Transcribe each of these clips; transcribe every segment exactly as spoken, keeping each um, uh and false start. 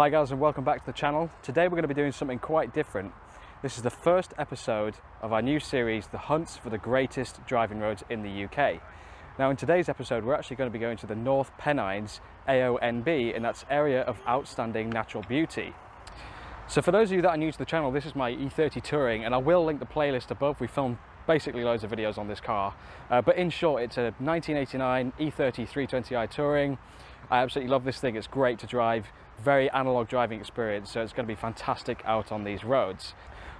Hi guys and welcome back to the channel. Today we're going to be doing something quite different. This is the first episode of our new series, The Hunts for the Greatest Driving Roads in the U K. Now in today's episode we're actually going to be going to the North Pennines A O N B, and that's Area of Outstanding Natural Beauty. So for those of you that are new to the channel, this is my E thirty Touring, and I will link the playlist above. We filmed basically loads of videos on this car, uh, but in short it's a nineteen eighty-nine E thirty three twenty i Touring. I absolutely love this thing. It's great to drive, very analog driving experience, so it's going to be fantastic out on these roads.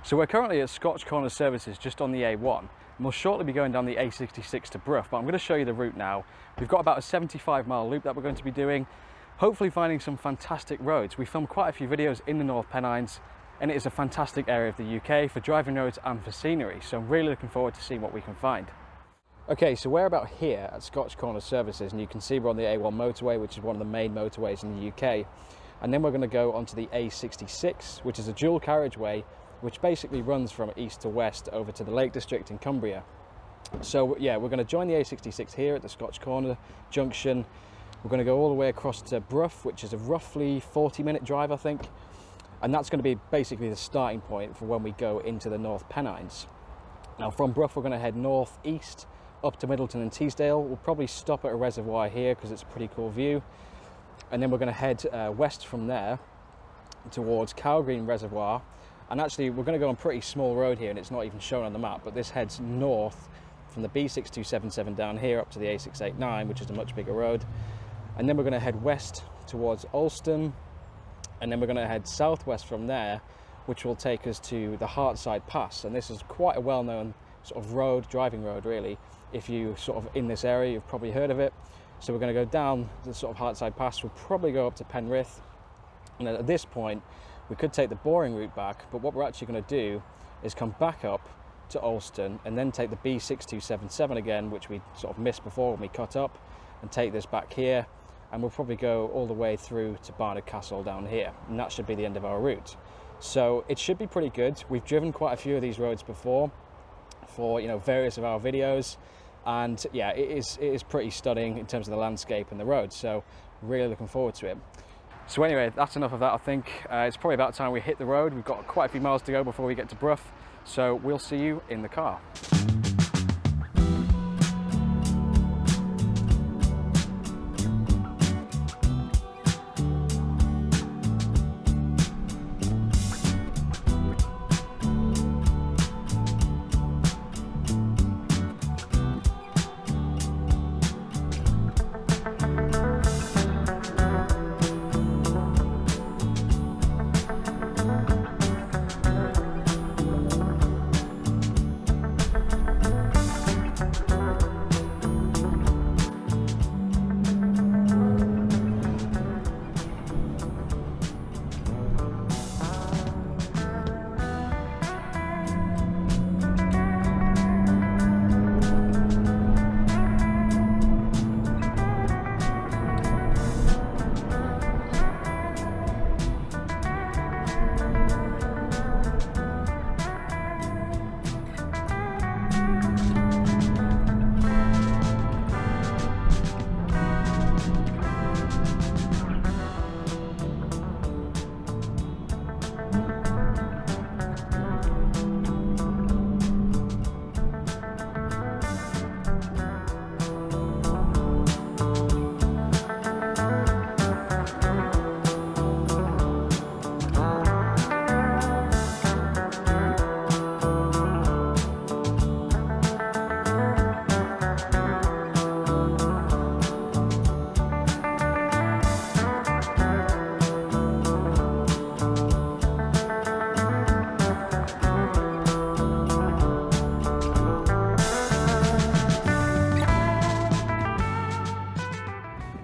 So we're currently at Scotch Corner Services just on the A one, and we'll shortly be going down the A sixty-six to Brough, but I'm going to show you the route now. We've got about a seventy-five mile loop that we're going to be doing, hopefully finding some fantastic roads. We filmed quite a few videos in the North Pennines, and it is a fantastic area of the U K for driving roads and for scenery, so I'm really looking forward to seeing what we can find. Okay, so we're about here at Scotch Corner Services, and you can see we're on the A one motorway, which is one of the main motorways in the U K. And then we're going to go onto the A sixty-six, which is a dual carriageway, which basically runs from east to west over to the Lake District in Cumbria. So yeah, we're going to join the A sixty-six here at the Scotch Corner Junction. We're going to go all the way across to Brough, which is a roughly forty minute drive, I think. And that's going to be basically the starting point for when we go into the North Pennines. Now from Brough, we're going to head northeast up to Middleton-in-Teesdale. We'll probably stop at a reservoir here because it's a pretty cool view, and then we're going to head uh, west from there towards Cow Green Reservoir. And actually we're going to go on a pretty small road here, and it's not even shown on the map, but this heads north from the B six two seven seven down here up to the A six eighty-nine, which is a much bigger road. And then we're going to head west towards Alston, and then we're going to head southwest from there, which will take us to the Hartside Pass. And this is quite a well-known sort of road, driving road really. If you sort of in this area, you've probably heard of it. So we're going to go down the sort of Hartside Pass. We'll probably go up to Penrith, and at this point we could take the boring route back, but what we're actually going to do is come back up to Alston and then take the B six two seven seven again, which we sort of missed before when we cut up, and take this back here, and we'll probably go all the way through to Barnard Castle down here, and that should be the end of our route. So it should be pretty good. We've driven quite a few of these roads before for, you know, various of our videos, and yeah, it is it is pretty stunning in terms of the landscape and the road, so really looking forward to it. So anyway, that's enough of that. I think uh, it's probably about time we hit the road. We've got quite a few miles to go before we get to Brough, so we'll see you in the car.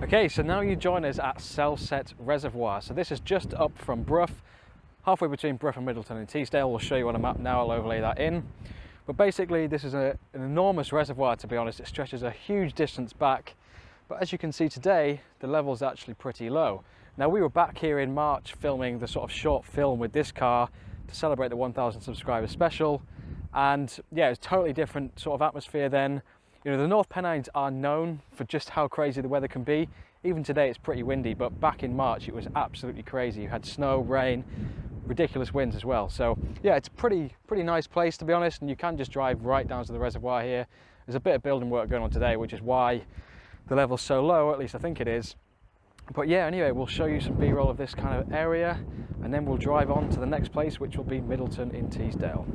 Okay, so now you join us at Selset Reservoir. So this is just up from Brough, halfway between Brough and Middleton-in-Teesdale. We'll show you on a map now, I'll overlay that in. But basically this is a, an enormous reservoir, to be honest. It stretches a huge distance back, but as you can see today, the level's actually pretty low. Now we were back here in March filming the sort of short film with this car to celebrate the one thousand subscribers special. And yeah, it's totally different sort of atmosphere then. You know, the North Pennines are known for just how crazy the weather can be. Even today it's pretty windy, but back in March it was absolutely crazy. You had snow, rain, ridiculous winds as well. So yeah, it's pretty pretty nice place, to be honest, and you can just drive right down to the reservoir here. There's a bit of building work going on today, which is why the level's so low, at least I think it is. But yeah, anyway, we'll show you some B-roll of this kind of area, and then we'll drive on to the next place, which will be Middleton-in-Teesdale.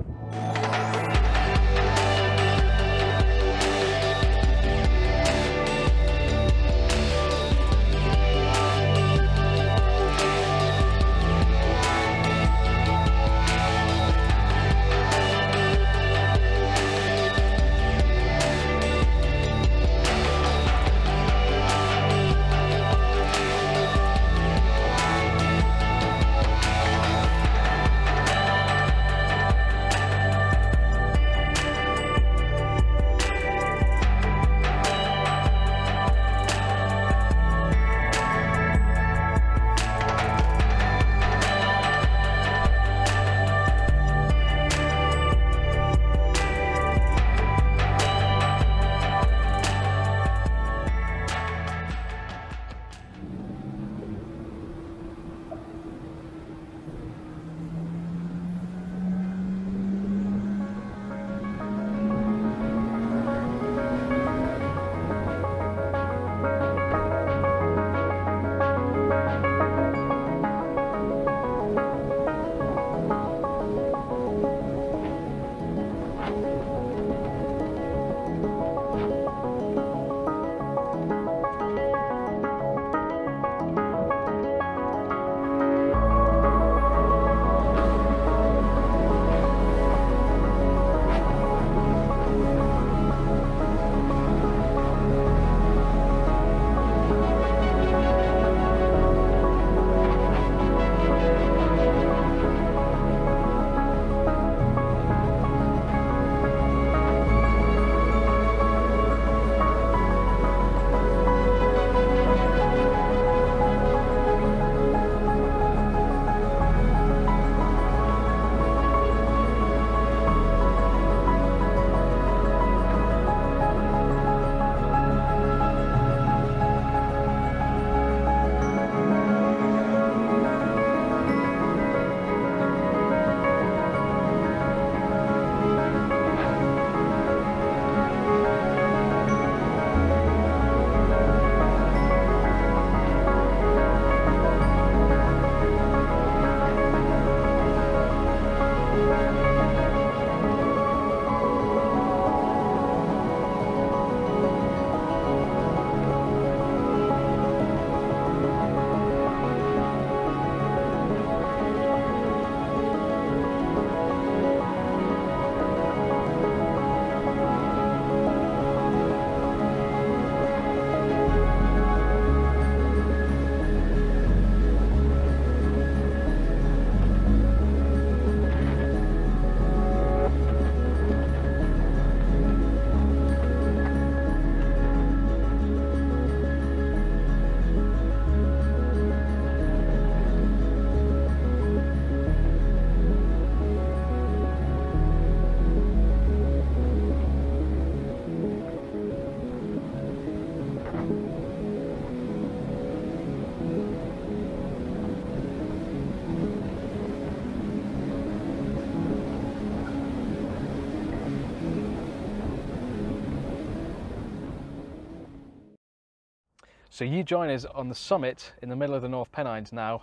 So you join us on the summit in the middle of the North Pennines now,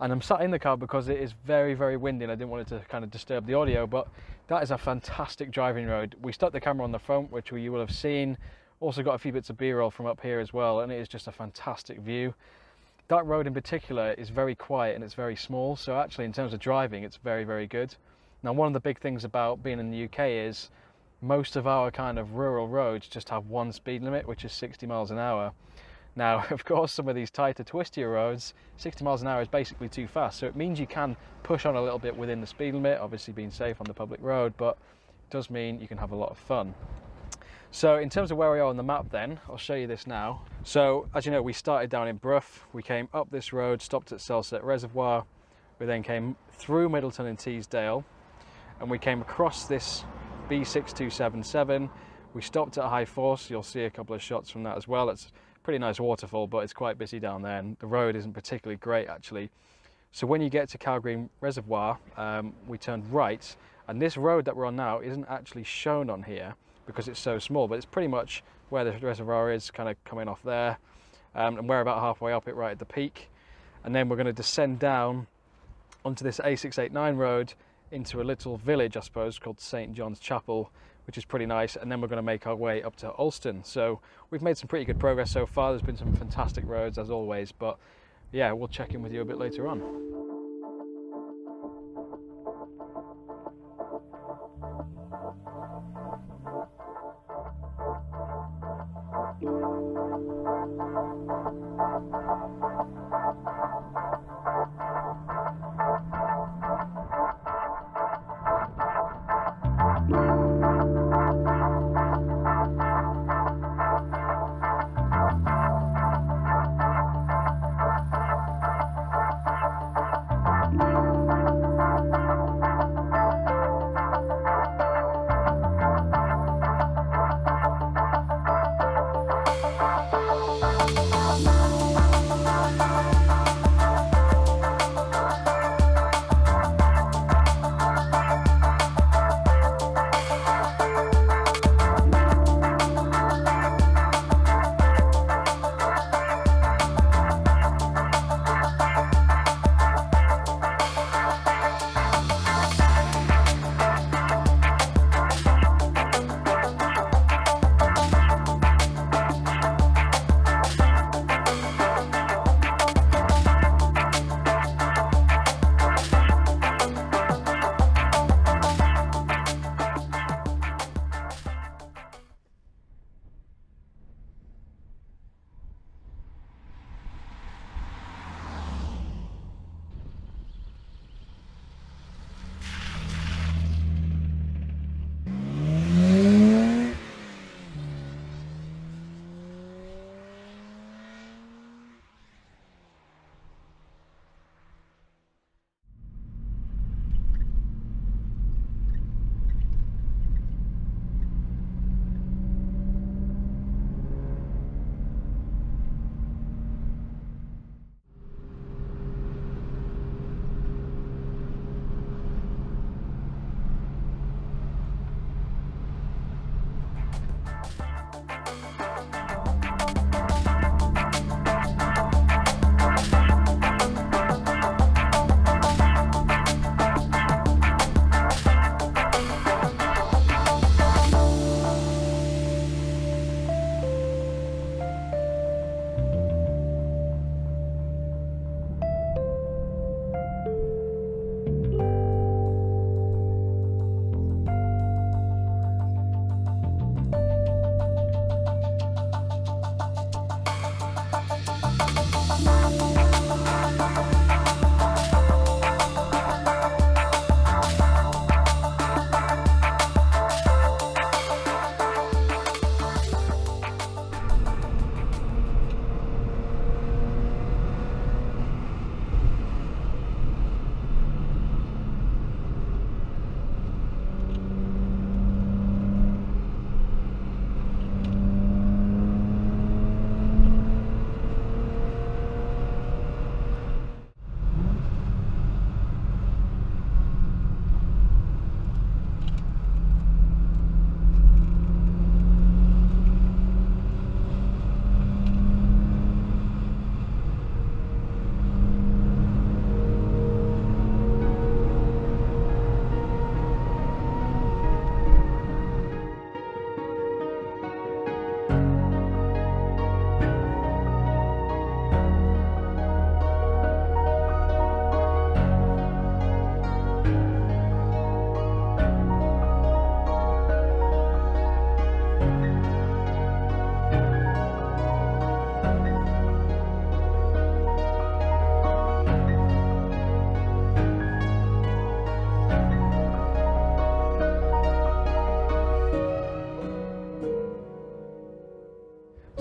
and I'm sat in the car because it is very, very windy and I didn't want it to kind of disturb the audio, but that is a fantastic driving road. We stuck the camera on the front, which you will have seen, also got a few bits of B-roll from up here as well, and it is just a fantastic view. That road in particular is very quiet and it's very small, so actually in terms of driving it's very, very good. Now one of the big things about being in the U K is most of our kind of rural roads just have one speed limit, which is sixty miles an hour. Now, of course, some of these tighter, twistier roads, sixty miles an hour is basically too fast. So it means you can push on a little bit within the speed limit, obviously being safe on the public road, but it does mean you can have a lot of fun. So in terms of where we are on the map then, I'll show you this now. So as you know, we started down in Brough. We came up this road, stopped at Selset Reservoir. We then came through Middleton-in-Teesdale and we came across this B six two seven seven, We stopped at High Force. You'll see a couple of shots from that as well. It's a pretty nice waterfall, but it's quite busy down there, and the road isn't particularly great actually. So when you get to Cow Green Reservoir, um, we turned right, and this road that we're on now isn't actually shown on here because it's so small, but it's pretty much where the reservoir is, kind of coming off there, um, and we're about halfway up it, right at the peak. And then we're going to descend down onto this A six eighty-nine road into a little village, I suppose, called St John's Chapel, which is pretty nice. And then we're going to make our way up to Alston. So we've made some pretty good progress so far. There's been some fantastic roads as always, but yeah, we'll check in with you a bit later on.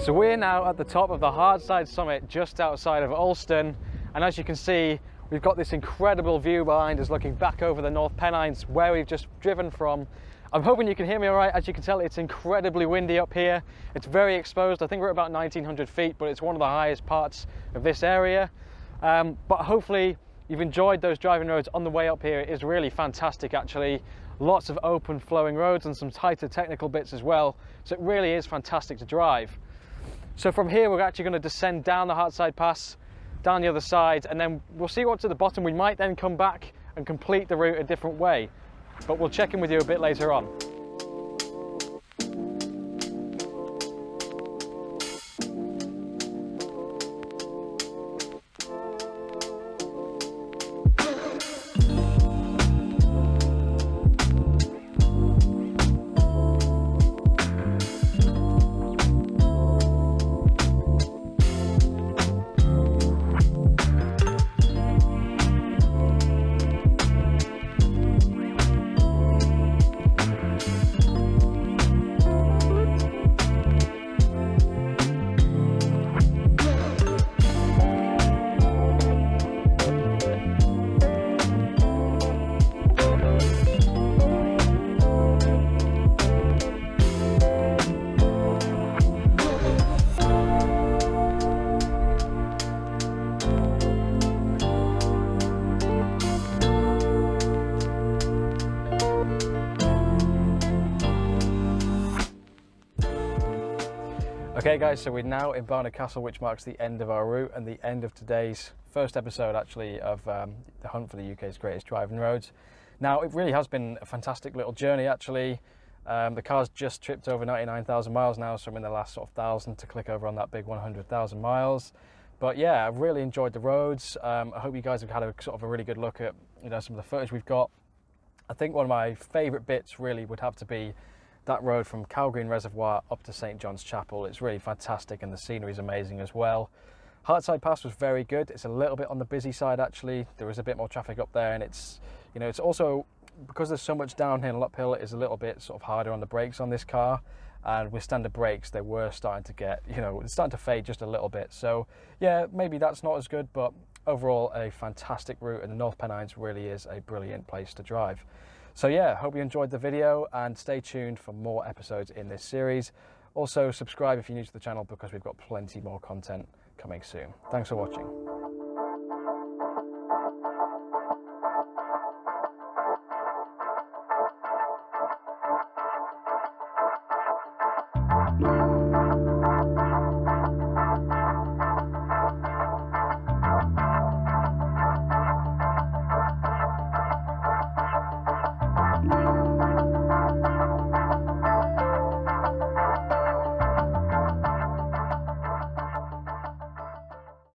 So we're now at the top of the Hartside Summit, just outside of Alston, and as you can see, we've got this incredible view behind us looking back over the North Pennines, where we've just driven from, I'm hoping you can hear me all right. As you can tell, it's incredibly windy up here. It's very exposed. I think we're at about nineteen hundred feet, but it's one of the highest parts of this area. Um, but hopefully you've enjoyed those driving roads on the way up here. It is really fantastic, actually. Lots of open flowing roads and some tighter technical bits as well. So it really is fantastic to drive. So from here, we're actually going to descend down the Hartside Pass, down the other side, and then we'll see what's at the bottom. We might then come back and complete the route a different way, but we'll check in with you a bit later on. Okay guys, so we're now in Barnard Castle, which marks the end of our route and the end of today's first episode actually of um, the hunt for the U K's greatest driving roads. Now it really has been a fantastic little journey actually. Um, the car's just tripped over ninety-nine thousand miles now, so I'm in the last sort of thousand to click over on that big one hundred thousand miles. But yeah, I've really enjoyed the roads. Um, I hope you guys have had a sort of a really good look at, you know, some of the footage we've got. I think one of my favourite bits really would have to be that road from Cow Green Reservoir up to St John's Chapel. It's really fantastic and the scenery is amazing as well. Hartside Pass was very good. It's a little bit on the busy side actually. There is a bit more traffic up there, and it's, you know, it's also because there's so much downhill and uphill, it is a little bit sort of harder on the brakes on this car, and with standard brakes they were starting to get, you know, it's starting to fade just a little bit. So yeah, maybe that's not as good, but overall a fantastic route, and the North Pennines really is a brilliant place to drive. So yeah, hope you enjoyed the video and stay tuned for more episodes in this series. Also subscribe if you're new to the channel, because we've got plenty more content coming soon. Thanks for watching.